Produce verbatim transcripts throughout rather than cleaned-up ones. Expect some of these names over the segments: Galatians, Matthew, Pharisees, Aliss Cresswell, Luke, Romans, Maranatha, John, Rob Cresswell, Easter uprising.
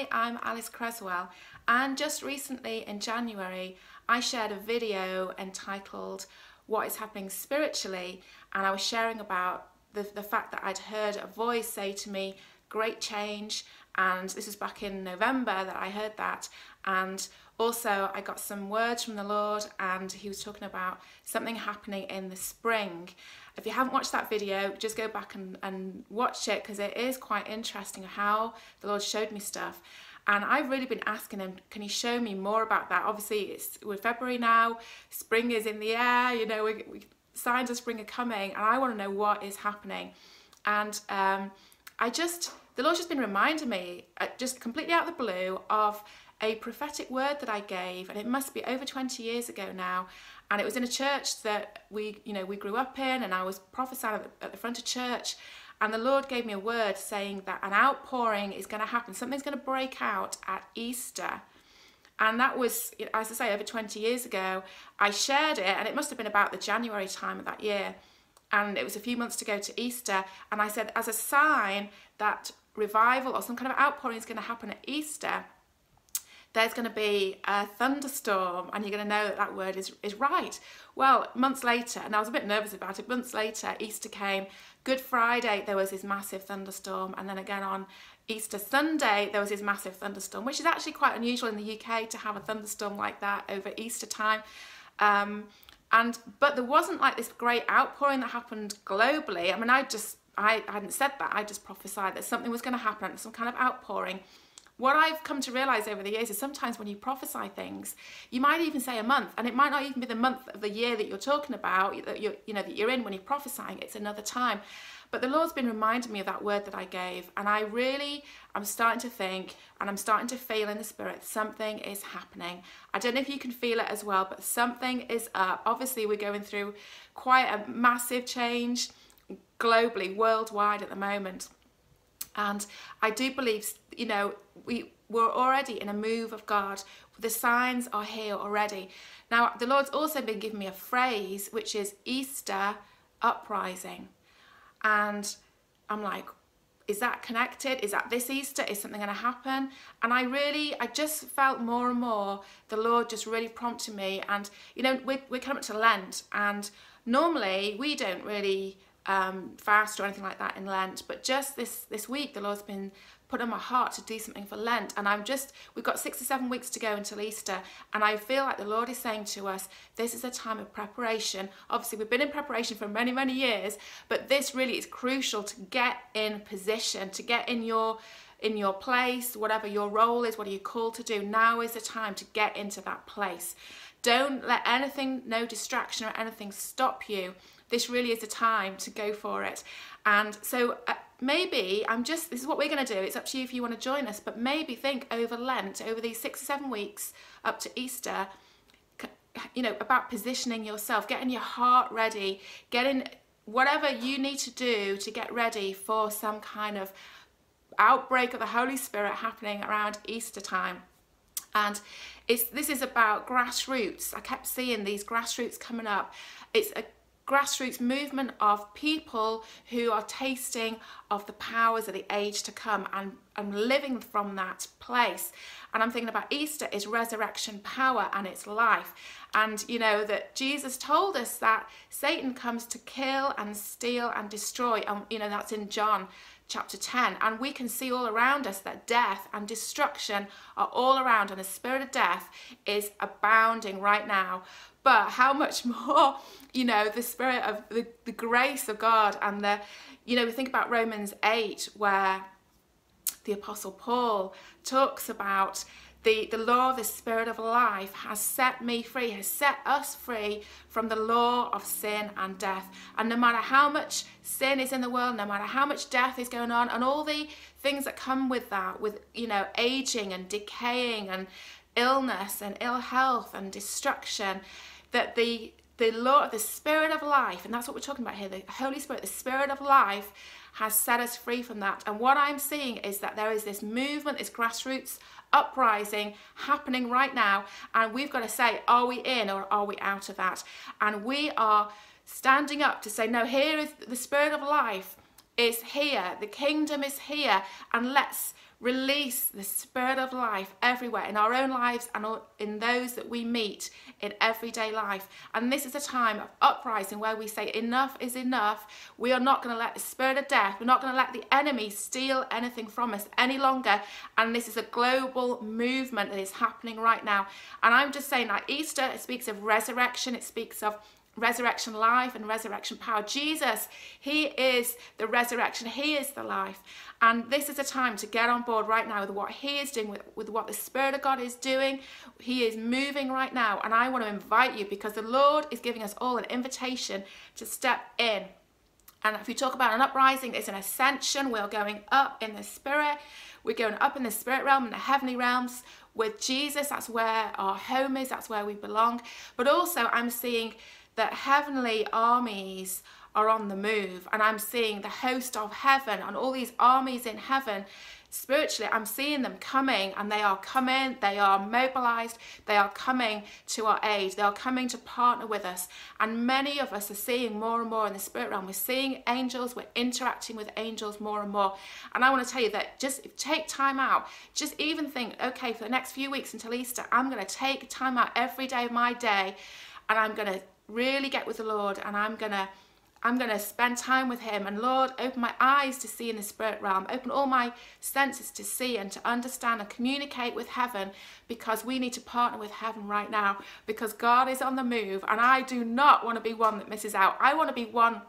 Hi, I'm Aliss Cresswell, and just recently in January I shared a video entitled What is Happening Spiritually, and I was sharing about the, the fact that I'd heard a voice say to me, great change, and this was back in November that I heard that, and also I got some words from the Lord, and he was talking about something happening in the spring. If you haven't watched that video, just go back and, and watch it, because it is quite interesting how the Lord showed me stuff. And I've really been asking him, can you show me more about that? Obviously it's, we're February now, spring is in the air, you know, we, we, signs of spring are coming, and I want to know what is happening. And um, I just, the Lord's just been reminding me, uh, just completely out of the blue, of a prophetic word that I gave, and it must be over twenty years ago now, and it was in a church that we, you know, we grew up in, and I was prophesying at the, at the front of church, and the Lord gave me a word saying that an outpouring is going to happen, something's going to break out at Easter. And that was, as I say, over twenty years ago. I shared it, and it must have been about the January time of that year, and it was a few months to go to Easter, and I said, as a sign that revival or some kind of outpouring is going to happen at Easter, there's going to be a thunderstorm, and you're going to know that that word is, is right. Well, months later, and I was a bit nervous about it, months later, Easter came. Good Friday, there was this massive thunderstorm, and then again on Easter Sunday, there was this massive thunderstorm, which is actually quite unusual in the U K to have a thunderstorm like that over Easter time. Um, and But there wasn't like this great outpouring that happened globally. I mean, I just, I hadn't said that, I just prophesied that something was going to happen, some kind of outpouring. What I've come to realise over the years is sometimes when you prophesy things, you might even say a month, and it might not even be the month of the year that you're talking about, that you're, you know, that you're in when you're prophesying, it's another time. But the Lord's been reminding me of that word that I gave, and I really, I'm starting to think, and I'm starting to feel in the spirit, something is happening. I don't know if you can feel it as well, but something is up. Obviously we're going through quite a massive change globally, worldwide at the moment. And I do believe, you know, we, we're already in a move of God. The signs are here already. Now, the Lord's also been giving me a phrase, which is Easter uprising. And I'm like, is that connected? Is that this Easter? Is something going to happen? And I really, I just felt more and more, the Lord just really prompted me. And, you know, we're, we're coming up to Lent, and normally we don't really... Um, fast or anything like that in Lent, but just this this week the Lord's been put on my heart to do something for Lent, and I'm just, we've got six or seven weeks to go until Easter, and I feel like the Lord is saying to us, this is a time of preparation. Obviously we've been in preparation for many many years, but this really is crucial to get in position, to get in your in your place, whatever your role is, what are you called to do. Now is the time to get into that place. Don't let anything, no distraction or anything stop you. This really is the time to go for it. And so uh, maybe I'm just, this is what we're going to do. It's up to you if you want to join us, but maybe think over Lent, over these six or seven weeks up to Easter, you know, about positioning yourself, getting your heart ready, getting whatever you need to do to get ready for some kind of outbreak of the Holy Spirit happening around Easter time. And it's, this is about grassroots. I kept seeing these grassroots coming up. It's a grassroots movement of people who are tasting of the powers of the age to come and, and living from that place. And I'm thinking about Easter is resurrection power, and it's life. And you know that Jesus told us that Satan comes to kill and steal and destroy, and you know that's in John chapter ten, and we can see all around us that death and destruction are all around, and the spirit of death is abounding right now. But how much more, you know, the spirit of the, the grace of God, and the, you know, we think about Romans eight, where the Apostle Paul talks about the, the law of the spirit of life has set me free, has set us free from the law of sin and death. And no matter how much sin is in the world, no matter how much death is going on, and all the things that come with that, with, you know, aging and decaying and illness and ill health and destruction, that the the law of the spirit of life, and that's what we're talking about here, the Holy Spirit, the spirit of life has set us free from that. And what I'm seeing is that there is this movement, this grassroots uprising happening right now, and we've got to say, are we in or are we out of that? And we are standing up to say, no, here is the spirit of life is here, the kingdom is here, and let's Release the Spirit of life everywhere, in our own lives and in those that we meet in everyday life. And this is a time of uprising where we say enough is enough. We are not going to let the spirit of death, we're not going to let the enemy steal anything from us any longer. And this is a global movement that is happening right now. And I'm just saying that Easter, it speaks of resurrection, it speaks of resurrection life and resurrection power. Jesus, he is the resurrection, he is the life. And this is a time to get on board right now with what he is doing, with, with what the Spirit of God is doing. He is moving right now, and I want to invite you, because the Lord is giving us all an invitation to step in. And if you talk about an uprising, it's an ascension. We're going up in the Spirit. We're going up in the spirit realm, in the heavenly realms with Jesus. That's where our home is, that's where we belong. But also I'm seeing that heavenly armies are on the move, and I'm seeing the host of heaven and all these armies in heaven. Spiritually, I'm seeing them coming, and they are coming, they are mobilized, they are coming to our aid, they are coming to partner with us. And many of us are seeing more and more in the spirit realm. We're seeing angels, we're interacting with angels more and more. And I want to tell you that just take time out, just even think, okay, for the next few weeks until Easter, I'm going to take time out every day of my day, and I'm going to really get with the Lord, and I'm going to I'm going to spend time with him. And Lord, open my eyes to see in the spirit realm. Open all my senses to see and to understand and communicate with heaven, because we need to partner with heaven right now, because God is on the move, and I do not want to be one that misses out. I want to be one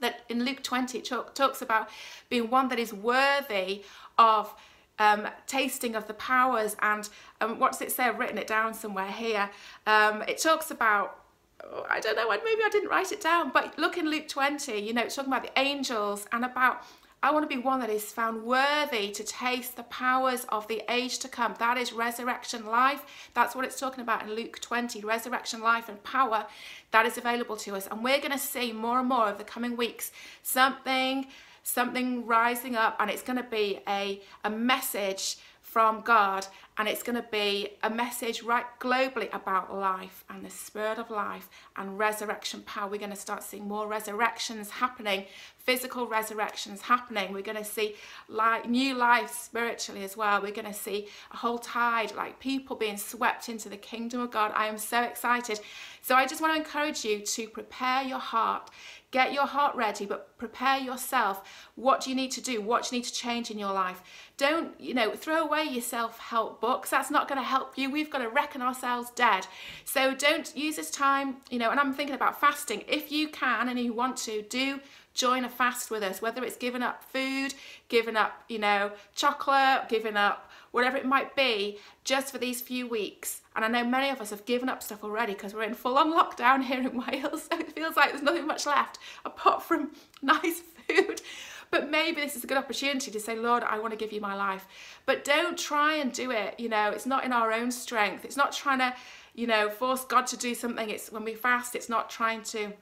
that in Luke twenty it talks about being one that is worthy of Um, tasting of the powers. And um, what does it say? I've written it down somewhere here. Um, it talks about, oh, I don't know, maybe I didn't write it down, but look in Luke twenty, you know, it's talking about the angels and about, I want to be one that is found worthy to taste the powers of the age to come. That is resurrection life. That's what it's talking about in Luke twenty, resurrection life and power that is available to us. And we're going to see more and more over the coming weeks, something something rising up, and it's going to be a, a message from God, and it's going to be a message right globally about life and the spirit of life and resurrection power. We're going to start seeing more resurrections happening, physical resurrections happening. We're going to see like new life spiritually as well. We're going to see a whole tide, like people being swept into the kingdom of God. I am so excited. So I just want to encourage you to prepare your heart. Get your heart ready, but prepare yourself. What do you need to do? What do you need to change in your life? Don't, you know, throw away your self-help books. That's not going to help you. We've got to reckon ourselves dead. So don't use this time, you know, and I'm thinking about fasting. If you can and you want to, do join a fast with us, whether it's giving up food, giving up, you know, chocolate, giving up whatever it might be, just for these few weeks. And I know many of us have given up stuff already because we're in full-on lockdown here in Wales, so it feels like there's nothing much left apart from nice food. But maybe this is a good opportunity to say, Lord, I want to give you my life. But don't try and do it, you know, it's not in our own strength. It's not trying to, you know, force God to do something. It's when we fast, it's not trying to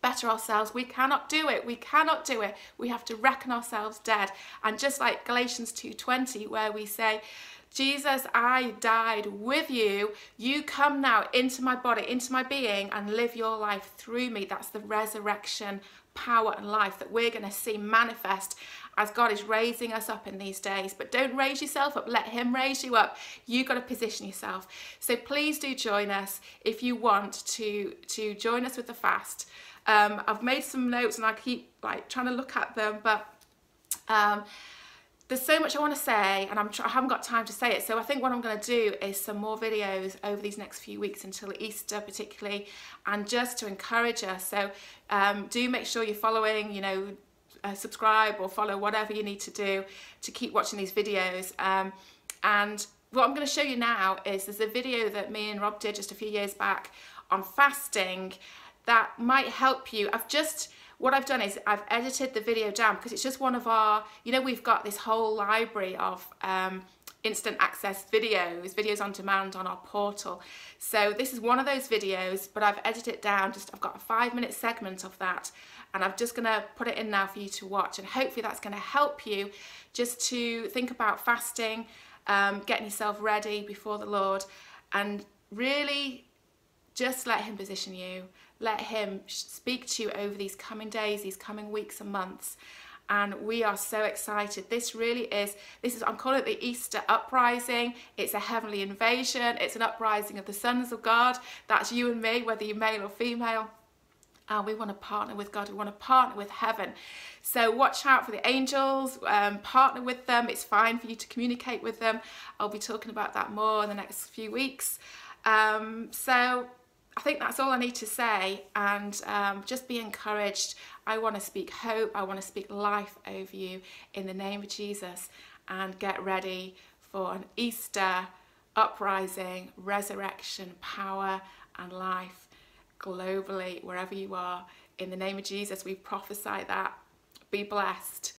better ourselves. We cannot do it. We cannot do it. We have to reckon ourselves dead. And just like Galatians two twenty, where we say, Jesus, I died with you. You come now into my body, into my being, and live your life through me. That's the resurrection power and life that we're going to see manifest as God is raising us up in these days. But don't raise yourself up. Let him raise you up. You've got to position yourself. So please do join us if you want to, to join us with the fast. Um, I've made some notes and I keep like trying to look at them, but um, there's so much I want to say, and I'm tr I haven't got time to say it. So I think what I'm going to do is some more videos over these next few weeks until Easter particularly, and just to encourage us. So um, do make sure you're following, you know, uh, subscribe or follow, whatever you need to do to keep watching these videos. Um, and what I'm going to show you now is there's a video that me and Rob did just a few years back on fasting that might help you. I've just, what I've done is I've edited the video down because it's just one of our, you know, we've got this whole library of um, instant access videos, videos on demand on our portal. So this is one of those videos, but I've edited it down. Just, I've got a five minute segment of that, and I'm just gonna put it in now for you to watch. And hopefully that's gonna help you just to think about fasting, um, getting yourself ready before the Lord, and really just let him position you. Let him speak to you over these coming days, these coming weeks and months, and we are so excited. This really is, this is, I'm calling it the Easter uprising. It's a heavenly invasion. It's an uprising of the sons of God. That's you and me, whether you're male or female. Uh, we want to partner with God. We want to partner with heaven. So watch out for the angels, um, partner with them. It's fine for you to communicate with them. I'll be talking about that more in the next few weeks. Um, so I think that's all I need to say, and um, just be encouraged. I want to speak hope. I want to speak life over you in the name of Jesus, and get ready for an Easter uprising, resurrection, power and life globally, wherever you are. In the name of Jesus, we prophesy that. Be blessed.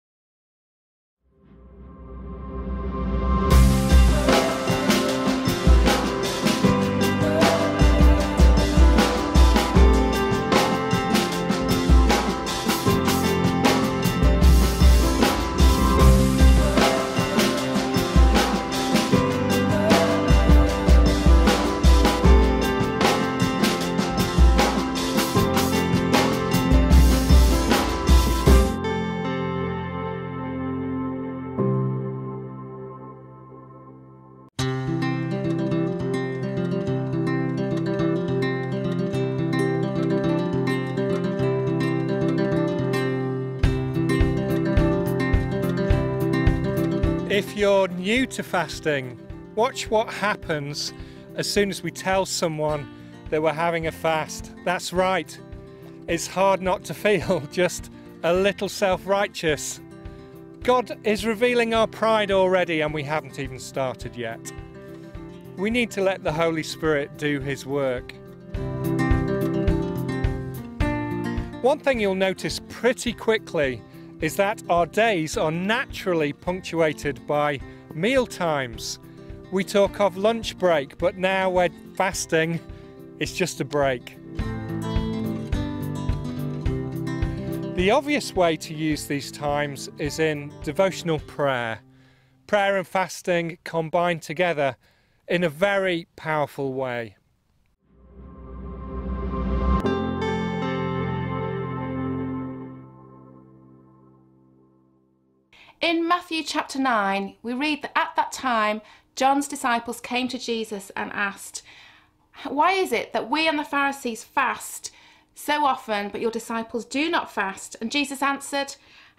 If you're new to fasting, watch what happens as soon as we tell someone that we're having a fast. That's right. It's hard not to feel just a little self-righteous. God is revealing our pride already, and we haven't even started yet. We need to let the Holy Spirit do his work. One thing you'll notice pretty quickly is that our days are naturally punctuated by meal times. We talk of lunch break, but now we're fasting, it's just a break. The obvious way to use these times is in devotional prayer. Prayer and fasting combined together in a very powerful way. In Matthew chapter nine, we read that at that time, John's disciples came to Jesus and asked, "Why is it that we and the Pharisees fast so often, but your disciples do not fast?" And Jesus answered,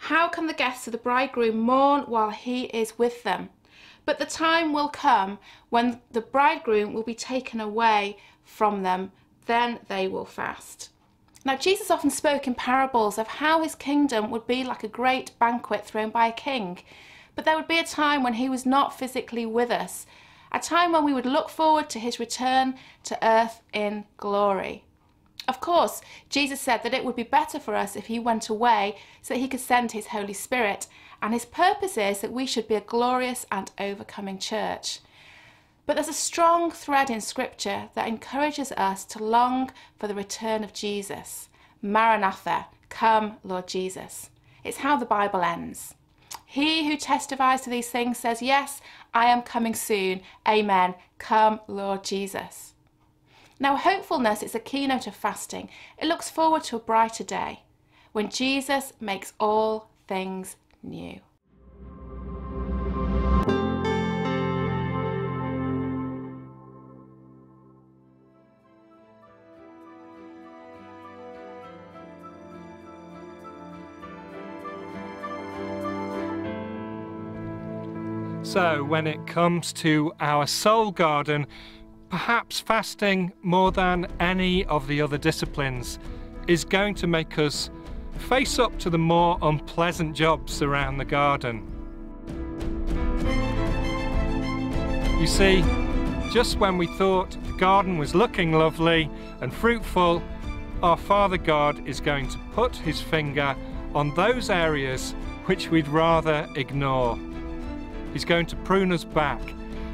"How can the guests of the bridegroom mourn while he is with them? But the time will come when the bridegroom will be taken away from them, then they will fast." Now, Jesus often spoke in parables of how his kingdom would be like a great banquet thrown by a king, but there would be a time when he was not physically with us, a time when we would look forward to his return to earth in glory. Of course, Jesus said that it would be better for us if he went away so that he could send his Holy Spirit, and his purpose is that we should be a glorious and overcoming church. But there's a strong thread in Scripture that encourages us to long for the return of Jesus. Maranatha, come Lord Jesus. It's how the Bible ends. He who testifies to these things says, "Yes, I am coming soon. Amen. Come Lord Jesus." Now, hopefulness is a keynote of fasting. It looks forward to a brighter day when Jesus makes all things new. So when it comes to our soul garden, perhaps fasting more than any of the other disciplines is going to make us face up to the more unpleasant jobs around the garden. You see, just when we thought the garden was looking lovely and fruitful, our Father God is going to put his finger on those areas which we'd rather ignore. He's going to prune us back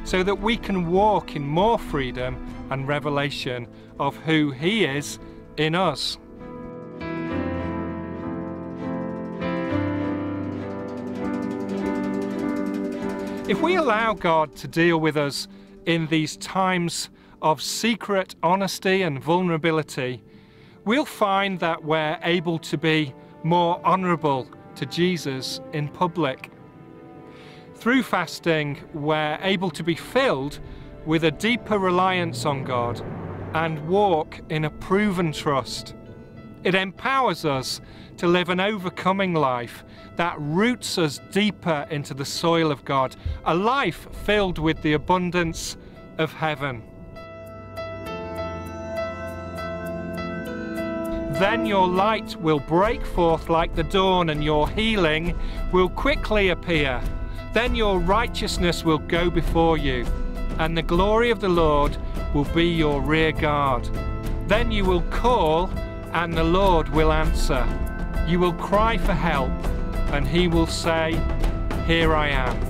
so that we can walk in more freedom and revelation of who he is in us. If we allow God to deal with us in these times of secret honesty and vulnerability, we'll find that we're able to be more honourable to Jesus in public. Through fasting, we're able to be filled with a deeper reliance on God and walk in a proven trust. It empowers us to live an overcoming life that roots us deeper into the soil of God, a life filled with the abundance of heaven. Then your light will break forth like the dawn, and your healing will quickly appear. Then your righteousness will go before you, and the glory of the Lord will be your rear guard. Then you will call, and the Lord will answer. You will cry for help, and he will say, "Here I am."